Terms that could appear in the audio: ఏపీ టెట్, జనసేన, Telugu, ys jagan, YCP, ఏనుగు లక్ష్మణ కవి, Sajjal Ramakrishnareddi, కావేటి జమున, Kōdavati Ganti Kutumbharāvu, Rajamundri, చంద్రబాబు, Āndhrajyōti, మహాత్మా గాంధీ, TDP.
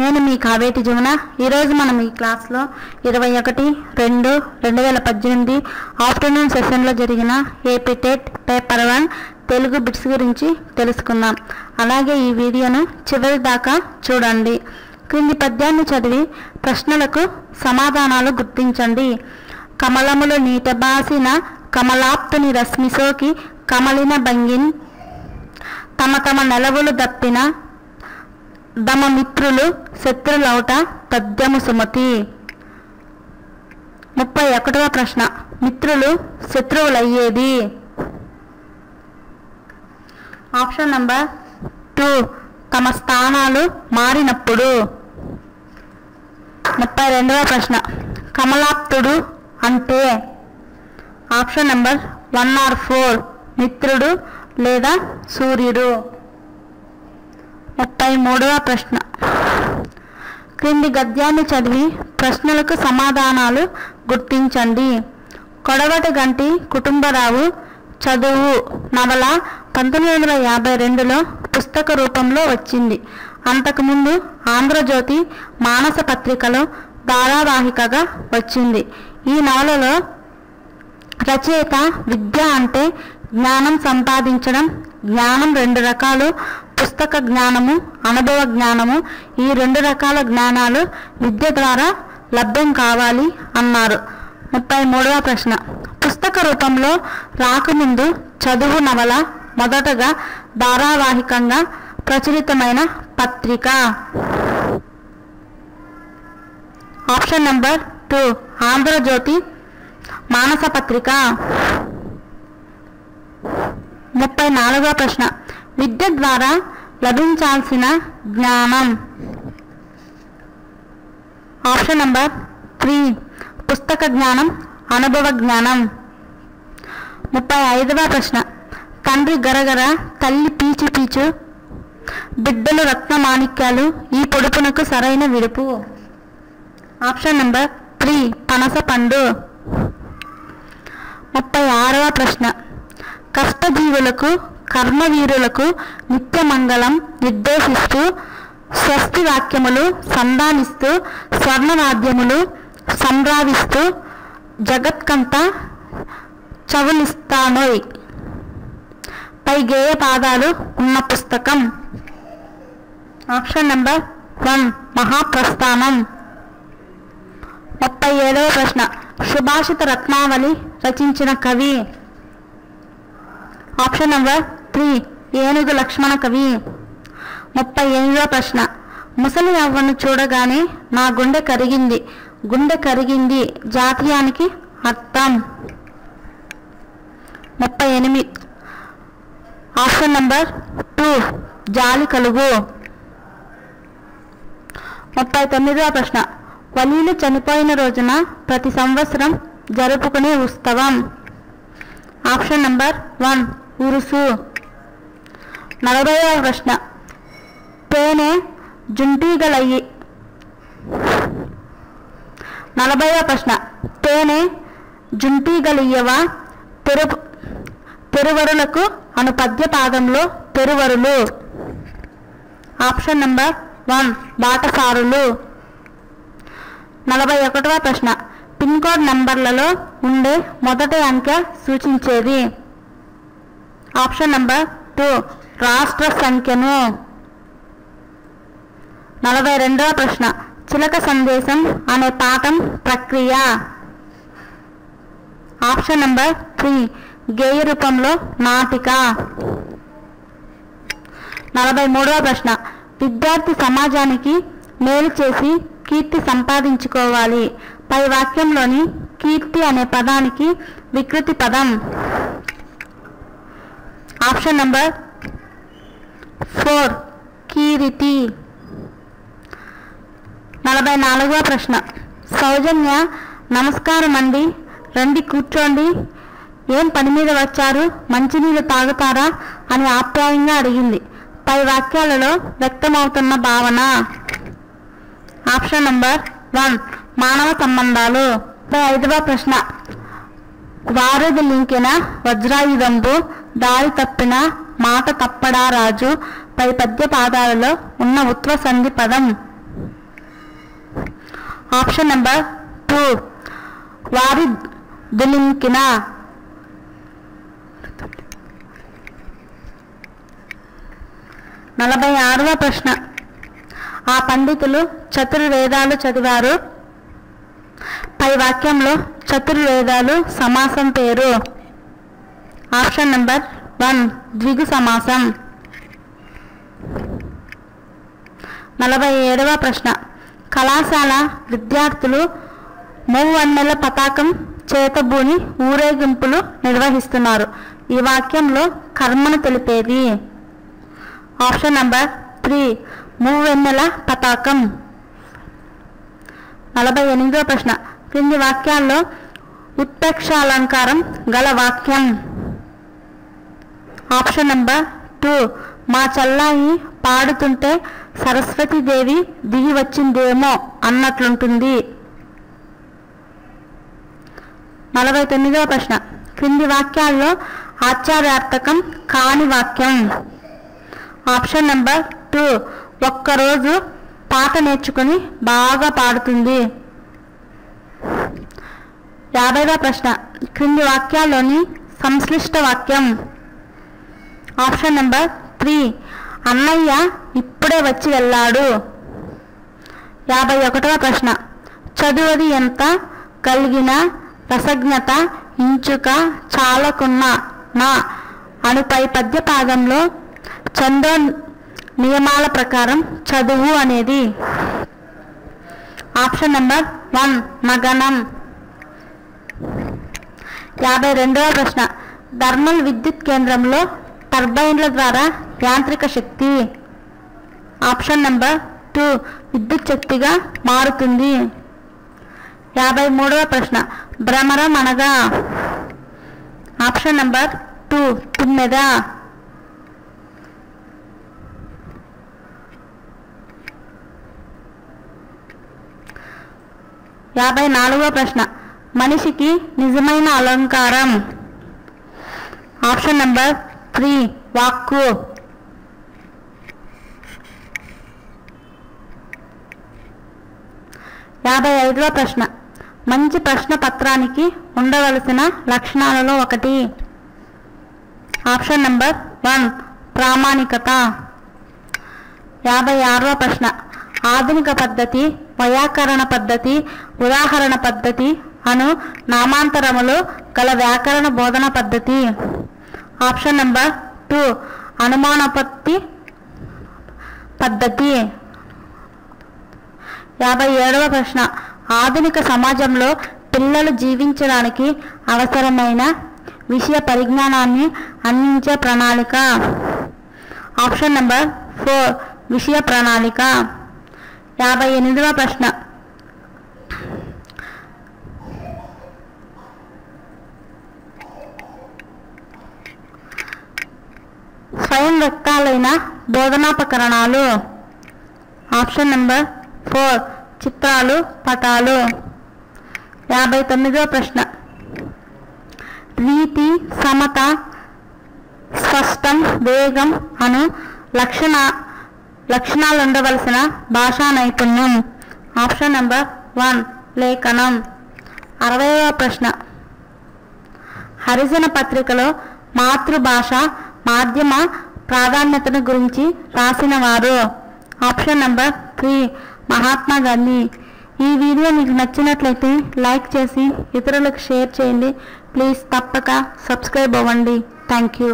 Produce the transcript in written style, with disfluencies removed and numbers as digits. నేను మీ కావేటి జమున ఈ రోజు మనం ఈ క్లాస్ లో 21-2-2018 ఆఫ్టర్నూన్ సెషన్ లో జరిగిన ఏపీ టెట్ paper 1 Telugu bits గురించి తెలుసుకుందాం. అలాగే ఈ వీడియోను చివరి దాకా చూడండి. క్రింది పద్యాన్ని చదివి ప్రశ్నలకు సమాధానాలు గుర్తించండి. కమలములో నీటబాసిన కమలాప్తుని రశ్మి సోకి కమలిన బంగిన్ తమ తమ నెలవులు దప్పిన దమ మిత్రులు శత్రులౌట పద్యము సుమతి. 31వ ప్రశ్న, మిత్రులు శత్రువులయ్యేది? ఆప్షన్ నంబర్ 2, తమ స్థానాలు మారినప్పుడు. 32వ ప్రశ్న, కమలాప్తుడు అంటే? ఆప్షన్ నంబర్ 1 or 4, మిత్రుడు లేదా సూర్యుడు. 33వ ప్రశ్న, క్రింది గద్యాన్ని చదివి ప్రశ్నలకు సమాధానాలు గుర్తించండి. కొడవటి గంటి కుటుంబరావు చదువు నవల 1952లో పుస్తక రూపంలో వచ్చింది. అంతకుముందు ఆంధ్రజ్యోతి మానస పత్రికలో ధారావాహికగా వచ్చింది. ఈ నవలలో రచయిత విద్య అంటే జ్ఞానం సంపాదించడం, జ్ఞానం 2 రకాలు, పుస్తక జ్ఞానము, అనుభవ జ్ఞానము. ఈ 2 రకాల జ్ఞానాలు విద్య ద్వారా లభ్యం కావాలి అన్నారు. 33వ ప్రశ్న, పుస్తక రూపంలో రాకముందు చదువు నవల మొదటగా ధారావాహికంగా ప్రచురితమైన పత్రిక? ఆప్షన్ నంబర్ 2, ఆంధ్రజ్యోతి మానస పత్రిక. 34వ ప్రశ్న, విద్య ద్వారా లభించాల్సిన జ్ఞానం? ఆప్షన్ నంబర్ 3, పుస్తక జ్ఞానం, అనుభవ జ్ఞానం. 35వ ప్రశ్న, తండ్రి గరగర తల్లి పీచు పీచు బిడ్డలు రత్న మాణిక్యాలు ఈ పొడుపునకు సరైన విడుపు? ఆప్షన్ నంబర్ 3, పనస పండు. 36వ ప్రశ్న, కష్టజీవులకు కర్మవీరులకు నిత్యమంగళం నిర్దేశిస్తూ స్వస్తి వాక్యములు సంధానిస్తూ స్వర్ణవాద్యములు సంభ్రావిస్తూ జగత్కంత చవులిస్తానోయ్ పై గేయ పాదాలు ఉన్న పుస్తకం? ఆప్షన్ నంబర్ 1, మహాప్రస్థానం. 37వ ప్రశ్న, సుభాషిత రత్నావళి రచించిన కవి? ఆప్షన్ నంబర్ 3, ఏనుగు లక్ష్మణ కవి. 38వ ప్రశ్న, ముసలి అవ్వను చూడగానే నా గుండె కరిగింది, గుండె కరిగింది జాతీయానికి అర్థం? 38, ఆప్షన్ నంబర్ 2, జాలి కలుగు. 39వ ప్రశ్న, వలీలు చనిపోయిన రోజున ప్రతి సంవత్సరం జరుపుకునే ఉత్సవం? Option number 1, Urs. 40వ ప్రశ్న, తేనె జుంటీగలయ్యి? 40వ ప్రశ్న, తేనె జుంటీగలియ్యవా తెరువరులకు అను పద్య పాదంలో తెరువరులు? Option number 1, బాటసారులు. 41వ ప్రశ్న, పిన్ కోడ్ నంబర్లలో ఉండే మొదటి అంకె సూచించేది? ఆప్షన్ నంబర్ 2, రాష్ట్ర సంఖ్యను. 42వ ప్రశ్న, చిలక సందేశం అనే పాఠం ప్రక్రియ? ఆప్షన్ నంబర్ 3, గేయ రూపంలో నాటిక. 43వ ప్రశ్న, విద్యార్థి సమాజానికి మేలు చేసి కీర్తి సంపాదించుకోవాలి, పై వాక్యంలోని కీర్తి అనే పదానికి వికృతి పదం? Option number 4, Keerthi. 44వ ప్రశ్న, సౌజన్య నమస్కారం అండి, రండి కూర్చోండి, ఏం పని మీద వచ్చారు, మంచినీళ్ళు తాగుతారా అని ఆప్యాయంగా అడిగింది, పై వాక్యాలలో వ్యక్తమవుతున్న భావన? ఆప్షన్ నంబర్ 1, మానవ సంబంధాలు. 45వ ప్రశ్న, వారధిలింకిన వజ్రాయుధంబు దారి తప్పిన మాట తప్పడా రాజు పై పద్య పాదాలలో ఉన్న ఉత్వసంధి పదం? ऑप्शन नंबर 2 वारिदुलिमकिना। नलभै आरव प्रश्न आ पंडितुलु चतुर्वेदालु चदिवारु पै वाक्यंलो चतुर्वेदालु समासं पेरु। ऑप्शन नंबर 1 द्विगु समासं। 47వ ప్రశ్న కళాశాల విద్యార్థులు మూవన్నెల పతాకం చేతబూని ఊరేగింపులు నిర్వహిస్తున్నారు ఈ వాక్యంలో కర్మను తెలిపేది। ఆప్షన్ నంబర్ 3 మూవన్నెల పతాకం। 48వ ప్రశ్న క్రింది వాక్యాల్లో ఉత్ప్రేక్షాలంకారం గల వాక్యం। ఆప్షన్ నంబర్ 2 మా చల్లాయి పాడుతుంటే सरस्वती देवी दिगी वच्चिंदेमो अन्नट्लुंटुंदी। 49వ प्रश्न क्रिंदी वाक्याल्लो आचार्यार्थकं कानि वाक्यं। ऑप्शन नंबर 2 ఒక్క రోజు పాట నేర్చుకొని బాగా పాడుతుంది। 50వ ప్రశ్న క్రింది వాక్యాల్లోని సంశ్లిష్ట వాక్యం। ఆప్షన్ నంబర్ 3 అన్నయ్య ఇప్పుడే వచ్చి వెళ్ళాడు। 51వ ప్రశ్న చదువది ఎంత కలిగిన రసజ్ఞత ఇంచుక చాలకున్న నా అనుపై పద్య పాదంలో చందో నియమాల ప్రకారం చదువు అనేది। Option number 1 మగనం। 52వ ప్రశ్న థర్మల్ విద్యుత్ కేంద్రంలో టర్బైన్ల ద్వారా యాంత్రిక శక్తి। ఆప్షన్ నంబర్ 2 విద్యుత్ శక్తిగా మారుతుంది। 53వ ప్రశ్న భ్రమరం అనగా। ఆప్షన్ నంబర్ 2 తుమ్మెద। 54వ ప్రశ్న మనిషికి నిజమైన అలంకారం। ఆప్షన్ నంబర్ 3 వాక్కు। 55వ ప్రశ్న మంచి ప్రశ్న పత్రానికి ఉండవలసిన లక్షణాలలో ఒకటి। ఆప్షన్ నంబర్ 1 ప్రామాణికత। 56వ ప్రశ్న ఆధునిక పద్ధతి వ్యాకరణ పద్ధతి ఉదాహరణ పద్ధతి అను నామాంతరములు గల వ్యాకరణ బోధన పద్ధతి। ఆప్షన్ నంబర్ 2 అనుమానోత్పత్తి పద్ధతి। 57వ ప్రశ్న ఆధునిక సమాజంలో పిల్లలు జీవించడానికి అవసరమైన విషయ పరిజ్ఞానాన్ని అందించే ప్రణాళిక। ఆప్షన్ నంబర్ 4 విషయ ప్రణాళిక। 58వ ప్రశ్న స్వయం వ్యక్తాలైన బోధనాపకరణాలు। ఆప్షన్ నంబర్ 4 చిత్రాలు పటాలు। 59వ ప్రశ్న రీతి సమత స్పష్టం వేగం అను లక్షణాలు ఉండవలసిన భాషా నైపుణ్యం। ఆప్షన్ నంబర్ 1 లేఖనం। 60వ ప్రశ్న హరిజన పత్రికలో మాతృభాష మాధ్యమ ప్రాధాన్యతను గురించి రాసిన వారు। Option number 3 మహాత్మా గాంధీ। ఈ వీడియో మీకు నచ్చినట్లయితే లైక్ చేసి ఇతరులకు షేర్ చేయండి। ప్లీజ్ తప్పక సబ్స్క్రైబ్ అవ్వండి. Thank you.